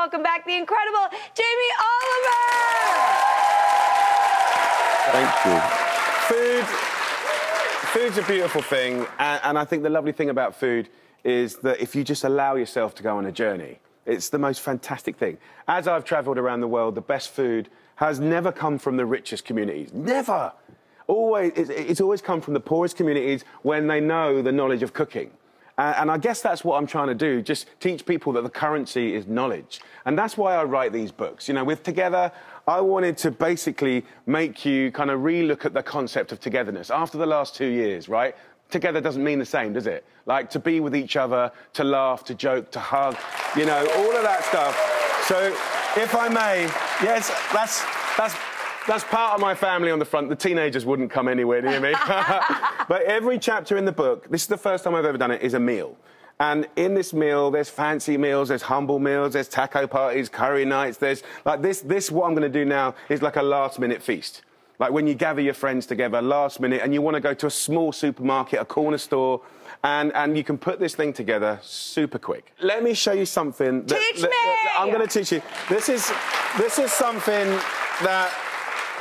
welcome back the incredible Jamie Oliver. Thank you. Food's a beautiful thing, and I think the lovely thing about food is that if you just allow yourself to go on a journey, it's the most fantastic thing. As I've travelled around the world, the best food has never come from the richest communities. Never! Always, it's always come from the poorest communities when they know the knowledge of cooking. And I guess that's what I'm trying to do, just teach people that the currency is knowledge. And that's why I write these books. You know, with Together, I wanted to basically make you kind of re-look at the concept of togetherness after the last 2 years, right? Together doesn't mean the same, does it? Like, to be with each other, to laugh, to joke, to hug, you know, all of that stuff. So, if I may, yes, that's part of my family on the front. The teenagers wouldn't come anywhere near me. But every chapter in the book, this is the first time I've ever done it, is a meal. And in this meal, there's fancy meals, there's humble meals, there's taco parties, curry nights, there's... Like, this what I'm going to do now is like a last-minute feast. Like, when you gather your friends together last minute and you want to go to a small supermarket, a corner store, and you can put this thing together super quick. Let me show you something... Teach me! I'm going to teach you. This is something that...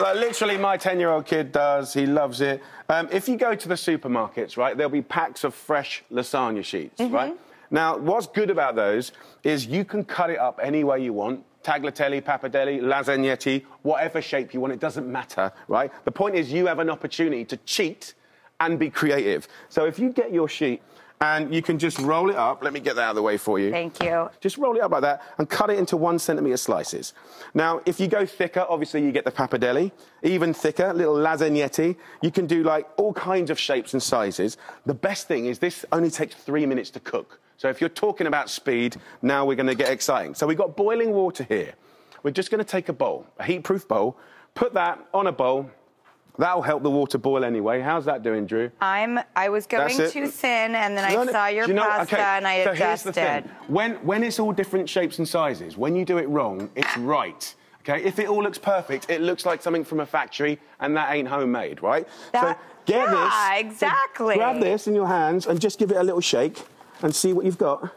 Like, literally, my 10-year-old kid does. He loves it. If you go to the supermarkets, right, there'll be packs of fresh lasagna sheets, right? Now, what's good about those is you can cut it up any way you want. Tagliatelle, pappardelle, lasagnetti, whatever shape you want, it doesn't matter, right? The point is you have an opportunity to cheat and be creative. So if you get your sheet and you can just roll it up. Let me get that out of the way for you. Thank you. Just roll it up like that and cut it into 1 centimetre slices. Now, if you go thicker, obviously you get the pappardelle. Even thicker, little lasagnetti. You can do, like, all kinds of shapes and sizes. The best thing is this only takes 3 minutes to cook. So if you're talking about speed, now we're going to get exciting. So we've got boiling water here. We're just going to take a bowl, a heat-proof bowl, put that on a bowl. That'll help the water boil anyway. How's that doing, Drew? I was going too thin, and then I saw your pasta and I adjusted. When it's all different shapes and sizes, when you do it wrong, it's right. Okay? If it all looks perfect, it looks like something from a factory, and that ain't homemade, right? So grab this in your hands and just give it a little shake and see what you've got.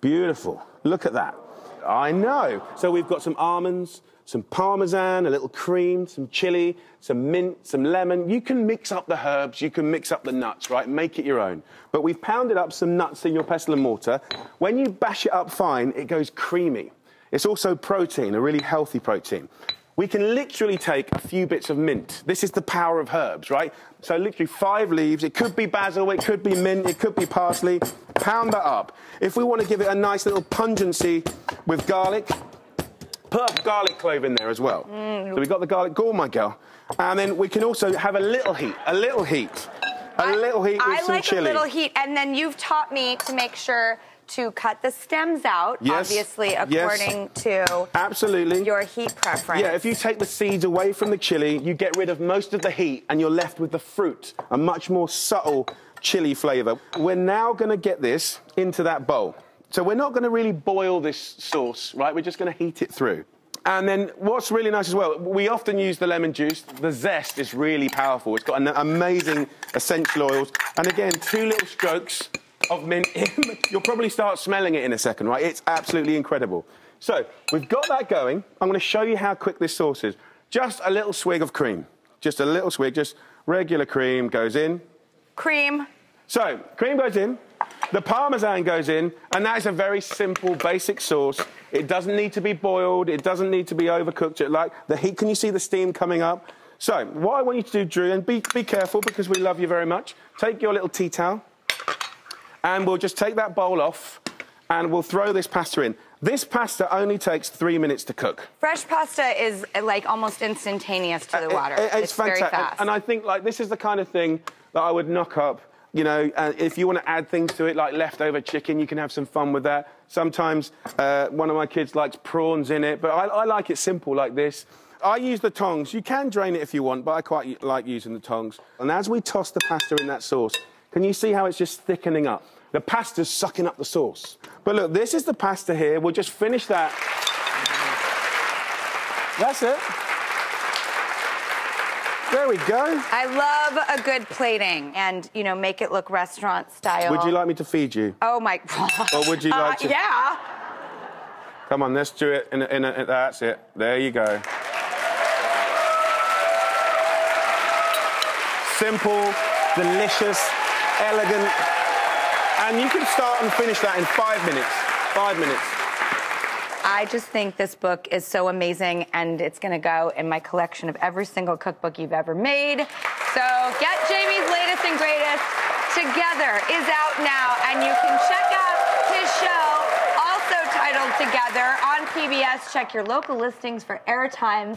Beautiful. Look at that. I know. So we've got some almonds, some parmesan, a little cream, some chili, some mint, some lemon. You can mix up the herbs, you can mix up the nuts, right? Make it your own. But we've pounded up some nuts in your pestle and mortar. When you bash it up fine, it goes creamy. It's also protein, a really healthy protein. We can literally take a few bits of mint. This is the power of herbs, right? So literally 5 leaves. It could be basil, it could be mint, it could be parsley. Pound that up. If we want to give it a nice little pungency with garlic, put a garlic clove in there as well. So we've got the garlic, my girl. And then we can also have a little heat with some chilli. I like a little heat. And then you've taught me to make sure to cut the stems out, obviously, according to your heat preference. Yeah, if you take the seeds away from the chilli, you get rid of most of the heat and you're left with the fruit, a much more subtle chilli flavour. We're now going to get this into that bowl. So we're not going to really boil this sauce, right? We're just going to heat it through. And then what's really nice as well, we often use the lemon juice. The zest is really powerful. It's got an amazing essential oils. And again, 2 little strokes of mint. You'll probably start smelling it in a second, right? It's absolutely incredible. So we've got that going. I'm going to show you how quick this sauce is. Just a little swig of cream. Just a little swig. Just regular cream goes in. Cream. So cream goes in. The parmesan goes in, and that is a very simple, basic sauce. It doesn't need to be boiled. It doesn't need to be overcooked. It, like, the heat, can you see the steam coming up? So, what I want you to do, Drew, and be careful because we love you very much, take your little tea towel, and we'll just take that bowl off, and we'll throw this pasta in. This pasta only takes 3 minutes to cook. Fresh pasta is, like, almost instantaneous to the water. It's fantastic. Very fast. And I think, like, this is the kind of thing that I would knock up. You know, if you want to add things to it, like leftover chicken, you can have some fun with that. Sometimes one of my kids likes prawns in it, but I like it simple like this. I use the tongs. You can drain it if you want, but I quite like using the tongs. And as we toss the pasta in that sauce, can you see how it's just thickening up? The pasta's sucking up the sauce. But look, this is the pasta here. We'll just finish that. That's it. There we go. I love a good plating and, you know, make it look restaurant style. Would you like me to feed you? Oh, my God. Or would you like to? Yeah. Come on, let's do it. In, that's it. There you go. Simple, delicious, elegant. And you can start and finish that in 5 minutes. 5 minutes. I just think this book is so amazing, and it's going to go in my collection of every single cookbook you've ever made. So get Jamie's latest and greatest. Together is out now, and you can check out his show, also titled Together, on PBS. Check your local listings for airtime.